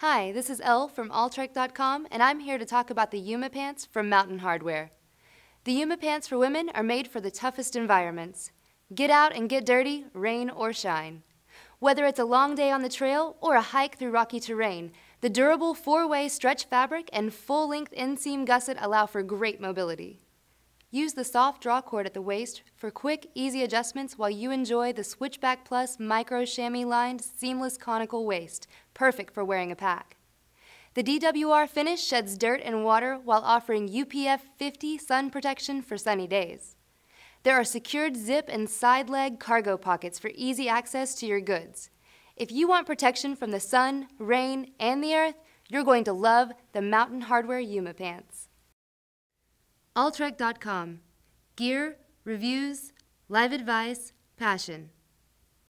Hi, this is Elle from Altrec.com, and I'm here to talk about the Yuma Pants from Mountain Hardwear. The Yuma Pants for women are made for the toughest environments. Get out and get dirty, rain or shine. Whether it's a long day on the trail or a hike through rocky terrain, the durable four-way stretch fabric and full-length inseam gusset allow for great mobility. Use the soft draw cord at the waist for quick, easy adjustments while you enjoy the Switchback Plus Micro chamois-lined seamless conical waist, perfect for wearing a pack. The DWR finish sheds dirt and water while offering UPF 50 sun protection for sunny days. There are secured zip and side leg cargo pockets for easy access to your goods. If you want protection from the sun, rain, and the earth, you're going to love the Mountain Hardwear Yuma Pants. Altrec.com. Gear, reviews, live advice, passion.